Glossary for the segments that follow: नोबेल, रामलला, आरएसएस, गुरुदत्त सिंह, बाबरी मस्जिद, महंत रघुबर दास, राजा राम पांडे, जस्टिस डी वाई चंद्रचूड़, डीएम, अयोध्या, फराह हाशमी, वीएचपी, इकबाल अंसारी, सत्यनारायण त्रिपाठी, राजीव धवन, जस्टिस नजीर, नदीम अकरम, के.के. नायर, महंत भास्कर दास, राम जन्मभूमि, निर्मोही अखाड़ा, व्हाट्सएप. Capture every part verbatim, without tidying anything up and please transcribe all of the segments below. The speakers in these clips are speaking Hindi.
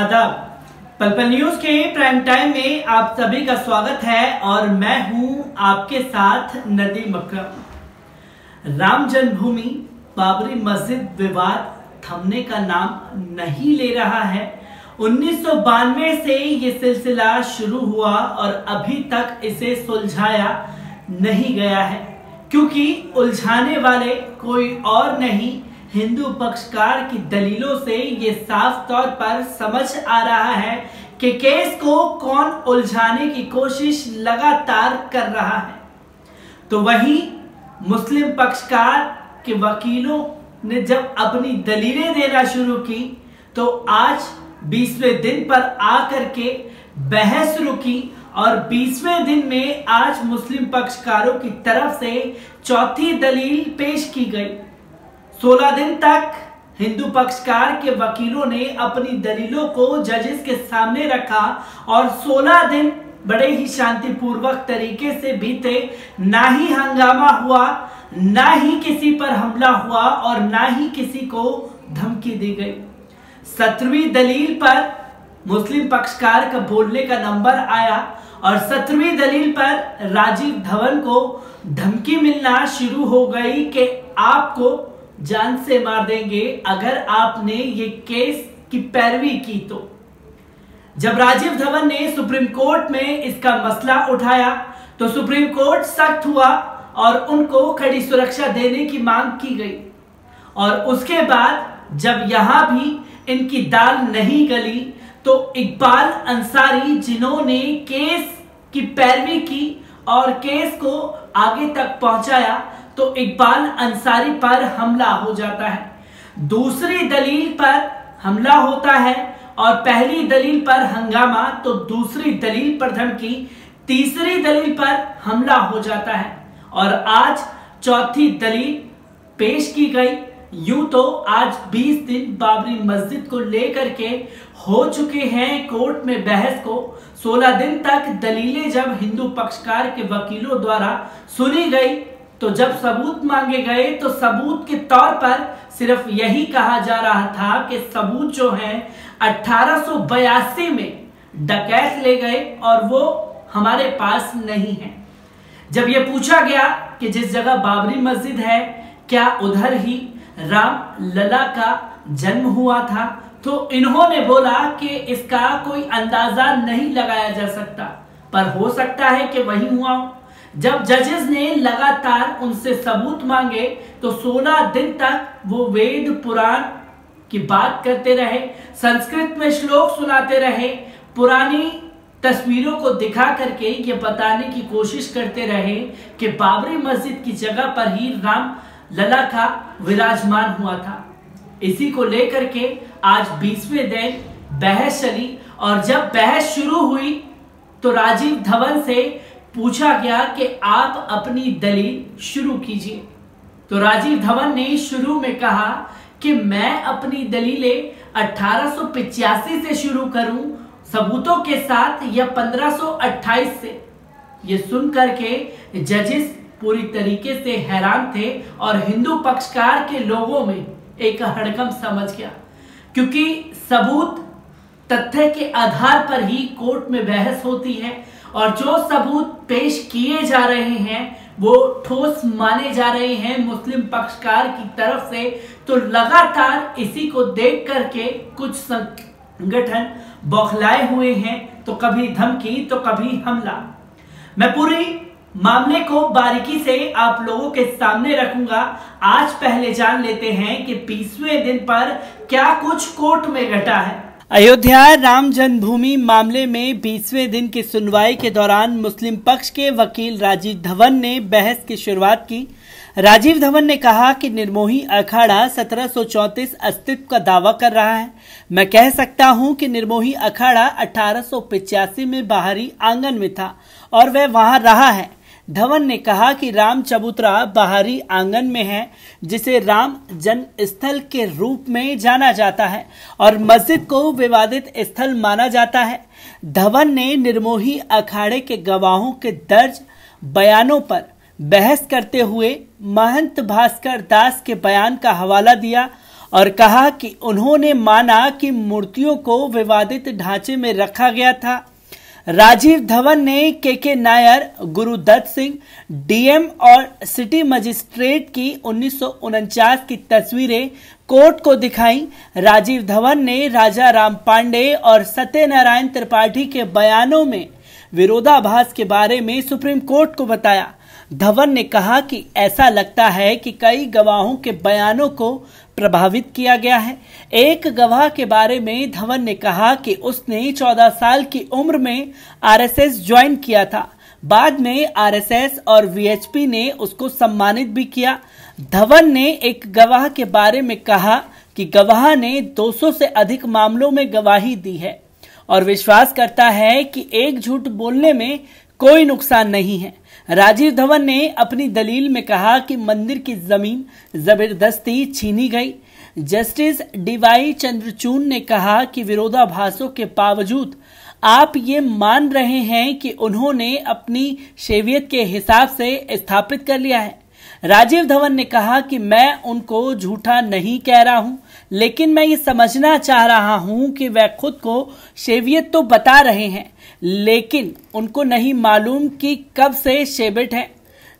आदाब, पल पल न्यूज के प्राइम टाइम में आप सभी का स्वागत है और मैं हूं आपके साथ नदीम अकरम। राम जन्मभूमि बाबरी मस्जिद विवाद थमने का नाम नहीं ले रहा है। उन्नीस सौ बानवे से ये सिलसिला शुरू हुआ और अभी तक इसे सुलझाया नहीं गया है, क्योंकि उलझाने वाले कोई और नहीं, हिंदू पक्षकार की दलीलों से ये साफ तौर पर समझ आ रहा है कि केस को कौन उलझाने की कोशिश लगातार कर रहा है। तो वहीं मुस्लिम पक्षकार के वकीलों ने जब अपनी दलीलें देना शुरू की तो आज बीसवें दिन पर आकर के बहस रुकी और बीसवें दिन में आज मुस्लिम पक्षकारों की तरफ से चौथी दलील पेश की गई। सोलह दिन तक हिंदू पक्षकार के वकीलों ने अपनी दलीलों को जजेस के सामने रखा और सोलह दिन बड़े ही शांतिपूर्वक तरीके से बीते। ना ही हंगामा हुआ, ना ही किसी पर हमला हुआ और ना ही किसी को धमकी दी गई। सत्रहवीं दलील पर मुस्लिम पक्षकार का बोलने का नंबर आया और सत्रहवीं दलील पर राजीव धवन को धमकी मिलना शुरू हो गई कि आपको जान से मार देंगे अगर आपने ये केस की पैरवी की। तो जब राजीव धवन ने सुप्रीम कोर्ट में इसका मसला उठाया तो सुप्रीम कोर्ट सख्त हुआ और उनको कड़ी सुरक्षा देने की मांग की गई। और उसके बाद जब यहां भी इनकी दाल नहीं गली तो इकबाल अंसारी, जिन्होंने केस की पैरवी की और केस को आगे तक पहुंचाया, तो इकबाल अंसारी पर हमला हो जाता है। दूसरी दलील पर हमला होता है और पहली दलील पर हंगामा, तो दूसरी दलील पर धमकी, तीसरी दलील पर हमला हो जाता है और आज चौथी दलील पेश की गई। यूं तो आज बीस दिन बाबरी मस्जिद को लेकर के हो चुके हैं कोर्ट में बहस को। सोलह दिन तक दलीलें जब हिंदू पक्षकार के वकीलों द्वारा सुनी गई तो जब सबूत मांगे गए तो सबूत के तौर पर सिर्फ यही कहा जा रहा था कि सबूत जो है अठारह सौ बयासी में डकैत ले गए और वो हमारे पास नहीं है। जब ये पूछा गया कि जिस जगह बाबरी मस्जिद है क्या उधर ही राम लला का जन्म हुआ था, तो इन्होंने बोला कि इसका कोई अंदाजा नहीं लगाया जा सकता, पर हो सकता है कि वही हुआ। जब जजेस ने लगातार उनसे सबूत मांगे तो सोलह दिन तक वो वेद पुराण की बात करते रहे, संस्कृत में श्लोक सुनाते रहे, पुरानी तस्वीरों को दिखा करके ये बताने की कोशिश करते रहे कि बाबरी मस्जिद की जगह पर ही राम लला का विराजमान हुआ था। इसी को लेकर के आज बीसवें दिन बहस चली और जब बहस शुरू हुई तो राजीव धवन से पूछा गया कि आप अपनी दलील शुरू कीजिए। तो राजीव धवन ने शुरू में कहा कि मैं अपनी दलीलें अठारह सौ पिचासी से शुरू करूं सबूतों के साथ या पंद्रह सौ अट्ठाईस से। ये सुन करके जजेस पूरी तरीके से हैरान थे और हिंदू पक्षकार के लोगों में एक हड़कंप समझ गया, क्योंकि सबूत तथ्य के आधार पर ही कोर्ट में बहस होती है और जो सबूत पेश किए जा रहे हैं वो ठोस माने जा रहे हैं मुस्लिम पक्षकार की तरफ से। तो लगातार इसी को देख करके कुछ संगठन बौखलाए हुए हैं, तो कभी धमकी तो कभी हमला। मैं पूरी मामले को बारीकी से आप लोगों के सामने रखूंगा। आज पहले जान लेते हैं कि बीसवें दिन पर क्या कुछ कोर्ट में घटा है। अयोध्या राम जन्मभूमि मामले में बीसवें दिन की सुनवाई के दौरान मुस्लिम पक्ष के वकील राजीव धवन ने बहस की शुरुआत की। राजीव धवन ने कहा कि निर्मोही अखाड़ा सत्रह सौ चौंतीस अस्तित्व का दावा कर रहा है। मैं कह सकता हूं कि निर्मोही अखाड़ा अठारह सौ पिचासी में बाहरी आंगन में था और वह वहां रहा है। धवन ने कहा कि राम चबूतरा बाहरी आंगन में है, जिसे राम जन्म स्थल के रूप में जाना जाता है और मस्जिद को विवादित स्थल माना जाता है। धवन ने निर्मोही अखाड़े के गवाहों के दर्ज बयानों पर बहस करते हुए महंत भास्कर दास के बयान का हवाला दिया और कहा कि उन्होंने माना कि मूर्तियों को विवादित ढांचे में रखा गया था। राजीव धवन ने के.के. नायर, गुरुदत्त सिंह, डीएम और सिटी मजिस्ट्रेट की उन्नीस सौ उनचास की तस्वीरें कोर्ट को दिखाई। राजीव धवन ने राजा राम पांडे और सत्यनारायण त्रिपाठी के बयानों में विरोधाभास के बारे में सुप्रीम कोर्ट को बताया। धवन ने कहा कि ऐसा लगता है कि कई गवाहों के बयानों को प्रभावित किया गया है। एक गवाह के बारे में धवन ने कहा कि उसने चौदह साल की उम्र में आरएसएस ज्वाइन किया था। बाद में आरएसएस और वीएचपी ने उसको सम्मानित भी किया। धवन ने एक गवाह के बारे में कहा कि गवाह ने दो सौ से अधिक मामलों में गवाही दी है और विश्वास करता है कि एक झूठ बोलने में कोई नुकसान नहीं है। राजीव धवन ने अपनी दलील में कहा कि मंदिर की जमीन जबरदस्ती छीनी गई। जस्टिस डी वाई चंद्रचूड़ ने कहा कि विरोधाभासों के बावजूद आप ये मान रहे हैं कि उन्होंने अपनी शैवियत के हिसाब से स्थापित कर लिया है। राजीव धवन ने कहा कि मैं उनको झूठा नहीं कह रहा हूं, लेकिन मैं ये समझना चाह रहा हूं कि वह खुद को शैवियत तो बता रहे हैं, लेकिन उनको नहीं मालूम कि कब से शेबिट है।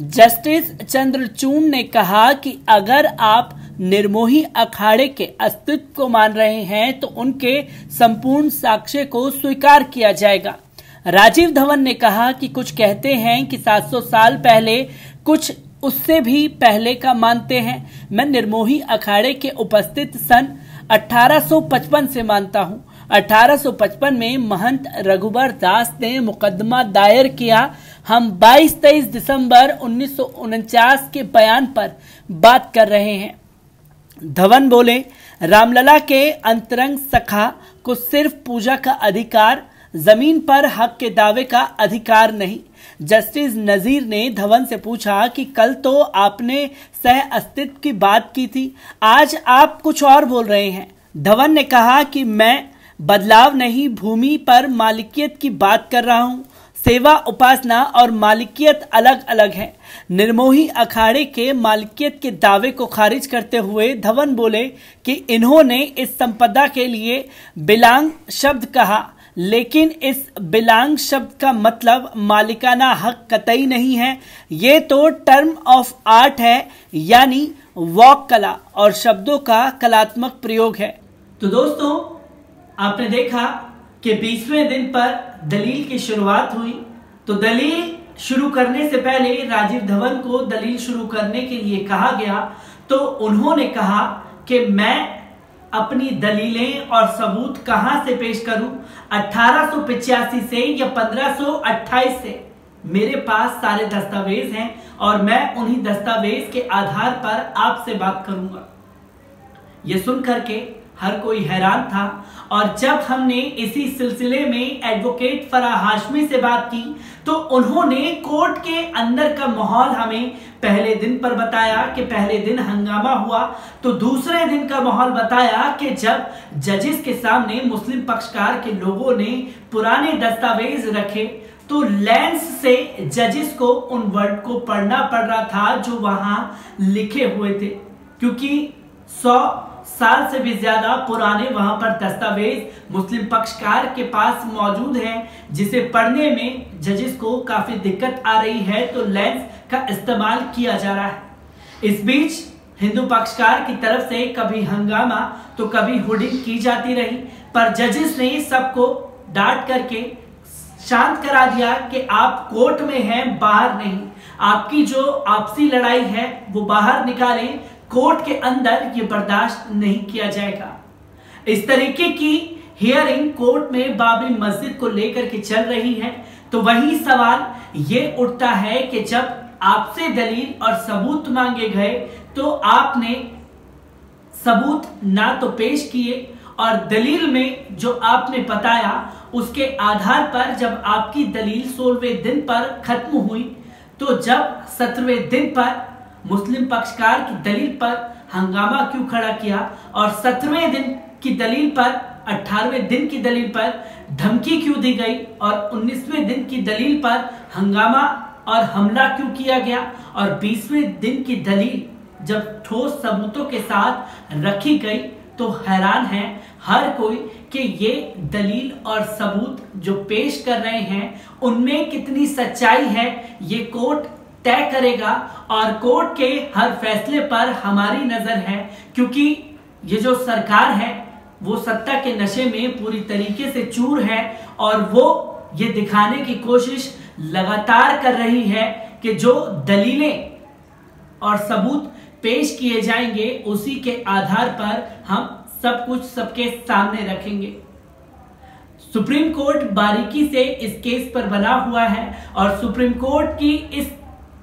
जस्टिस चंद्रचूड़ ने कहा कि अगर आप निर्मोही अखाड़े के अस्तित्व को मान रहे हैं तो उनके संपूर्ण साक्ष्य को स्वीकार किया जाएगा। राजीव धवन ने कहा कि कुछ कहते हैं कि सात सौ साल पहले, कुछ उससे भी पहले का मानते हैं। मैं निर्मोही अखाड़े के उपस्थित सन अठारह सौ पचपन से मानता हूँ। अठारह सौ पचपन में महंत रघुबर दास ने मुकदमा दायर किया। हम बाईस तेईस दिसंबर उन्नीस सौ उनचास के बयान पर बात कर रहे हैं। धवन बोले, रामलला के अंतरंग सखा को सिर्फ पूजा का अधिकार, जमीन पर हक के दावे का अधिकार नहीं। जस्टिस नजीर ने धवन से पूछा कि कल तो आपने सह अस्तित्व की बात की थी, आज आप कुछ और बोल रहे हैं। धवन ने कहा कि मैं बदलाव नहीं, भूमि पर मालिकियत की बात कर रहा हूँ। सेवा, उपासना और मालिकियत अलग अलग है। निर्मोही अखाड़े के मालिकियत के दावे को खारिज करते हुए धवन बोले कि इन्होंने इस संपदा के लिए बिलांग शब्द कहा, लेकिन इस बिलांग शब्द का मतलब मालिकाना हक कतई नहीं है। ये तो टर्म ऑफ आर्ट है, यानी वाक कला और शब्दों का कलात्मक प्रयोग है। तो दोस्तों, आपने देखा कि बीसवें दिन पर दलील की शुरुआत हुई। तो दलील शुरू करने से पहले राजीव धवन को दलील शुरू करने के लिए कहा गया, तो उन्होंने कहा कि मैं अपनी दलीलें और सबूत कहां से पेश करूं? अठारह सौ पचासी से या पंद्रह सौ अट्ठाईस से मेरे पास सारे दस्तावेज हैं और मैं उन्हीं दस्तावेज के आधार पर आपसे बात करूंगा। यह सुन करके हर कोई हैरान था। और जब हमने इसी सिलसिले में एडवोकेट फराह हाशमी से बात की तो उन्होंने कोर्ट के अंदर का माहौल हमें पहले दिन पर बताया कि पहले दिन हंगामा हुआ, तो दूसरे दिन का माहौल बताया कि जब जजेस के सामने मुस्लिम पक्षकार के लोगों ने पुराने दस्तावेज रखे तो लेंस से जजेस को उन वर्ड को पढ़ना पड़ रहा था जो वहां लिखे हुए थे, क्योंकि सौ साल से भी ज्यादा पुराने वहां पर दस्तावेज मुस्लिम पक्षकार के पास मौजूद हैं, जिसे पढ़ने में जजेस को काफी दिक्कत आ रही है, तो लेंस का इस्तेमाल किया जा रहा है। इस बीच हिंदू पक्षकार की तरफ से कभी हंगामा तो कभी होर्डिंग की जाती रही, पर जजेस ने सबको डांट करके शांत करा दिया कि आप कोर्ट में हैं, बाहर नहीं। आपकी जो आपसी लड़ाई है वो बाहर निकालें, कोर्ट के अंदर ये बर्दाश्त नहीं किया जाएगा। इस तरीके की हियरिंग कोर्ट में बाबरी मस्जिद को लेकर के चल रही है। तो वही सवाल ये उठता है कि जब आपसे दलील और सबूत मांगे गए तो आपने सबूत ना तो पेश किए, और दलील में जो आपने बताया उसके आधार पर जब आपकी दलील सोलहवें दिन पर खत्म हुई तो जब सत्रहवें दिन पर मुस्लिम पक्षकार की दलील पर हंगामा क्यों खड़ा किया और सत्रहवें दिन की दलील पर, अठारहवें दिन की दलील पर धमकी क्यों दी गई और उन्नीसवें दिन की दलील पर हंगामा और हमला क्यों किया गया और बीसवें दिन की दलील जब ठोस सबूतों के साथ रखी गई तो हैरान है हर कोई कि ये दलील और सबूत जो पेश कर रहे हैं उनमें कितनी सच्चाई है ये कोर्ट तय करेगा। और कोर्ट के हर फैसले पर हमारी नजर है, क्योंकि ये जो सरकार है वो सत्ता के नशे में पूरी तरीके से चूर है और वो ये दिखाने की कोशिश लगातार कर रही है कि जो दलीलें और सबूत पेश किए जाएंगे उसी के आधार पर हम सब कुछ सबके सामने रखेंगे। सुप्रीम कोर्ट बारीकी से इस केस पर बना हुआ है और सुप्रीम कोर्ट की इस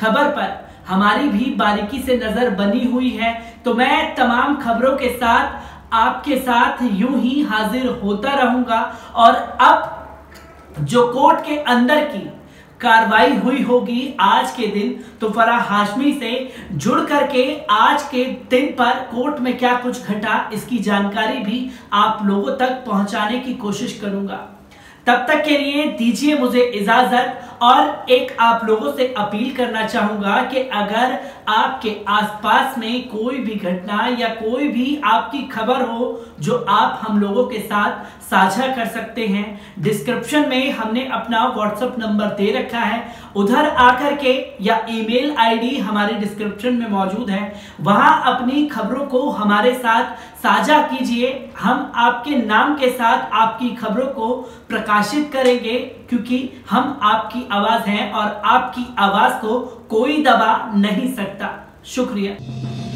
खबर पर हमारी भी बारीकी से नजर बनी हुई है। तो मैं तमाम खबरों के साथ आपके साथ यूं ही हाजिर होता रहूंगा। और अब जो कोर्ट के अंदर की कार्रवाई हुई होगी आज के दिन, तो फराह हाशमी से जुड़ करके आज के दिन पर कोर्ट में क्या कुछ घटा इसकी जानकारी भी आप लोगों तक पहुंचाने की कोशिश करूंगा। तब तक के लिए दीजिए मुझे इजाजत। और एक आप लोगों से अपील करना चाहूंगा कि अगर आपके आसपास में कोई भी घटना या कोई भी आपकी खबर हो जो आप हम लोगों के साथ साझा कर सकते हैं, डिस्क्रिप्शन में हमने अपना व्हाट्सएप नंबर दे रखा है, उधर आकर के या ईमेल आईडी हमारे डिस्क्रिप्शन में मौजूद है, वहां अपनी खबरों को हमारे साथ साझा कीजिए। हम आपके नाम के साथ आपकी खबरों को प्रकाशित करेंगे, क्योंकि हम आपकी आवाज हैं और आपकी आवाज को कोई दबा नहीं सकता। शुक्रिया।